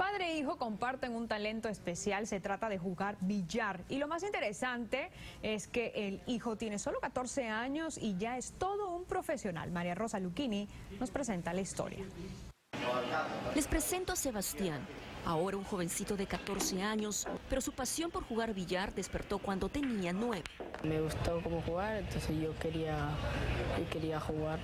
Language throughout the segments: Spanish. Padre e hijo comparten un talento especial, se trata de jugar billar. Y lo más interesante es que el hijo tiene solo 14 años y ya es todo un profesional. María Rosa Lucchini nos presenta la historia. Les presento a Sebastián, ahora un jovencito de 14 años, pero su pasión por jugar billar despertó cuando tenía 9. Me gustó cómo jugar, entonces yo quería jugar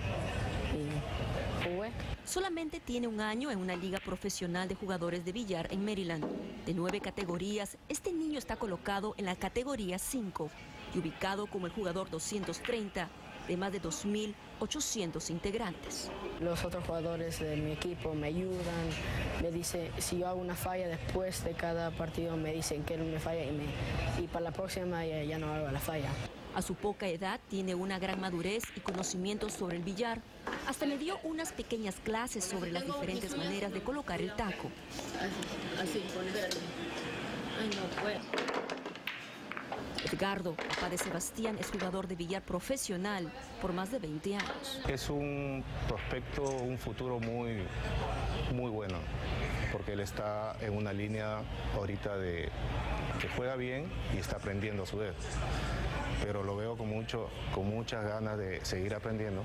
y jugué. Solamente tiene un año en una liga profesional de jugadores de billar en Maryland. De 9 categorías, este niño está colocado en la categoría 5 y ubicado como el jugador 230. De más de 2.800 integrantes. Los otros jugadores de mi equipo me ayudan, me dicen, si yo hago una falla después de cada partido me dicen que era una falla y para la próxima ya no hago la falla. A su poca edad tiene una gran madurez y conocimientos sobre el billar. Hasta le dio unas pequeñas clases sobre las diferentes maneras de colocar el taco. Así, ponerlo. Ay, no puedo. Edgardo, papá de Sebastián, es jugador de billar profesional por más de 20 años. Es un prospecto, un futuro muy bueno, porque él está en una línea ahorita de que juega bien y está aprendiendo a su vez. Pero lo veo con muchas ganas de seguir aprendiendo.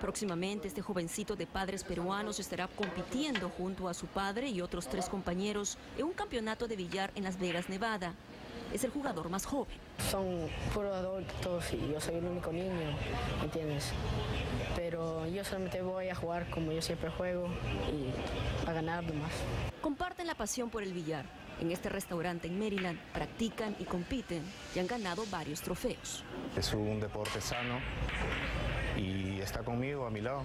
Próximamente este jovencito de padres peruanos estará compitiendo junto a su padre y otros 3 compañeros en un campeonato de billar en Las Vegas, Nevada. Es el jugador más joven. Son puros adultos y yo soy el único niño, ¿entiendes? Pero yo solamente voy a jugar como yo siempre juego y a ganar nomás. Comparten la pasión por el billar. En este restaurante en Maryland practican y compiten y han ganado varios trofeos. Es un deporte sano. Y está conmigo, a mi lado,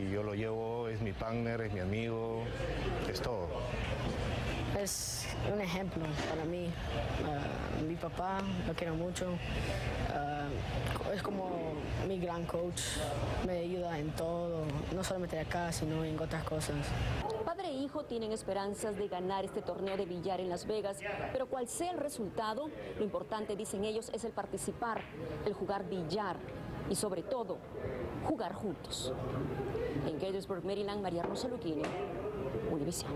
y yo lo llevo, es mi partner, es mi amigo, es todo. Es un ejemplo para mí, mi papá, lo quiero mucho, es como mi gran coach, me ayuda en todo, no solamente acá, sino en otras cosas. Padre e hijo tienen esperanzas de ganar este torneo de billar en Las Vegas, pero cual sea el resultado, lo importante, dicen ellos, es el participar, el jugar billar. Y sobre todo, jugar juntos. En Gettysburg, Maryland, María Rosa Lucchini, Univision.